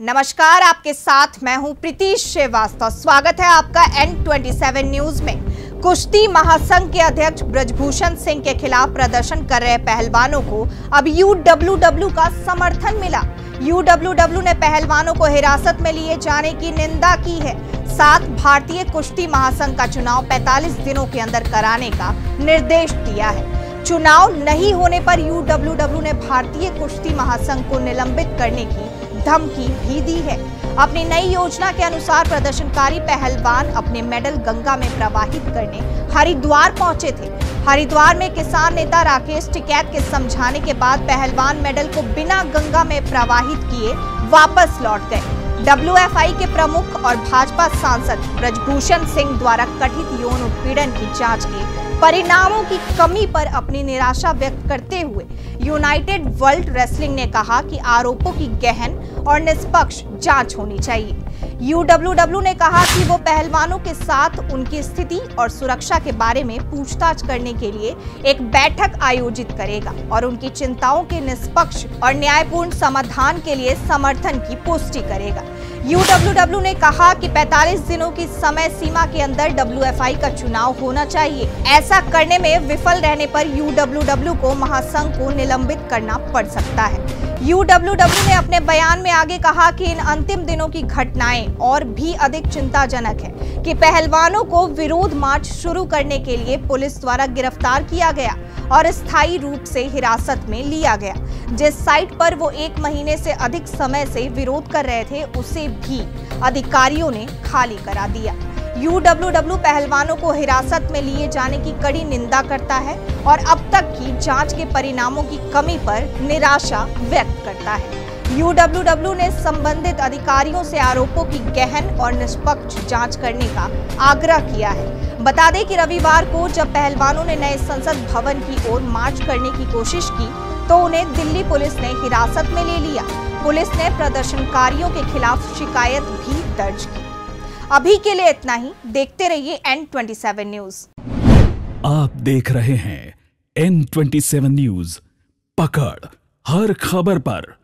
नमस्कार, आपके साथ मैं हूं प्रीतिश श्रीवास्तव। स्वागत है आपका N27 न्यूज में। कुश्ती महासंघ के अध्यक्ष बृजभूषण सिंह के खिलाफ प्रदर्शन कर रहे पहलवानों को अब UWW का समर्थन मिला। UWW ने पहलवानों को हिरासत में लिए जाने की निंदा की है। साथ भारतीय कुश्ती महासंघ का चुनाव 45 दिनों के अंदर कराने का निर्देश दिया है। चुनाव नहीं होने पर UWW ने भारतीय कुश्ती महासंघ को निलंबित करने की धमकी भी दी है। अपनी नई योजना के अनुसार प्रदर्शनकारी पहलवान अपने मेडल गंगा में प्रवाहित करने हरिद्वार पहुंचे थे। हरिद्वार में किसान नेता राकेश टिकैत के समझाने के बाद पहलवान मेडल को बिना गंगा में प्रवाहित किए वापस लौट गए। WFI के प्रमुख और भाजपा सांसद बृजभूषण सिंह द्वारा कथित यौन उत्पीड़न की जांच के परिणामों की कमी पर अपनी निराशा व्यक्त करते हुए यूनाइटेड वर्ल्ड रेस्लिंग ने कहा कि आरोपों की गहन और निष्पक्ष जांच होनी चाहिए। UWW ने कहा कि वो पहलवानों के साथ उनकी स्थिति और सुरक्षा के बारे में पूछताछ करने के लिए एक बैठक आयोजित करेगा और उनकी चिंताओं के निष्पक्ष और न्यायपूर्ण समाधान के लिए समर्थन की पुष्टि करेगा। UWW ने कहा कि 45 दिनों की समय सीमा के अंदर WFI का चुनाव होना चाहिए। ऐसा करने में विफल रहने पर UWW को महासंघ को निलंबित करना पड़ सकता है। UWW ने अपने बयान में आगे कहा कि इन अंतिम दिनों की घटनाएं और भी अधिक चिंताजनक है कि पहलवानों को विरोध मार्च शुरू करने के लिए पुलिस द्वारा गिरफ्तार किया गया और स्थायी रूप से हिरासत में लिया गया। जिस साइट पर वो 1 महीने से अधिक समय से विरोध कर रहे थे उसे भी अधिकारियों ने खाली करा दिया। UWW पहलवानों को हिरासत में लिए जाने की कड़ी निंदा करता है और अब तक की जांच के परिणामों की कमी पर निराशा व्यक्त करता है। UWW ने संबंधित अधिकारियों से आरोपों की गहन और निष्पक्ष जांच करने का आग्रह किया है। बता दें कि रविवार को जब पहलवानों ने नए संसद भवन की ओर मार्च करने की कोशिश की तो उन्हें दिल्ली पुलिस ने हिरासत में ले लिया। पुलिस ने प्रदर्शनकारियों के खिलाफ शिकायत भी दर्ज की। अभी के लिए इतना ही। देखते रहिए N27 न्यूज। आप देख रहे हैं N27 न्यूज। पकड़ हर खबर पर।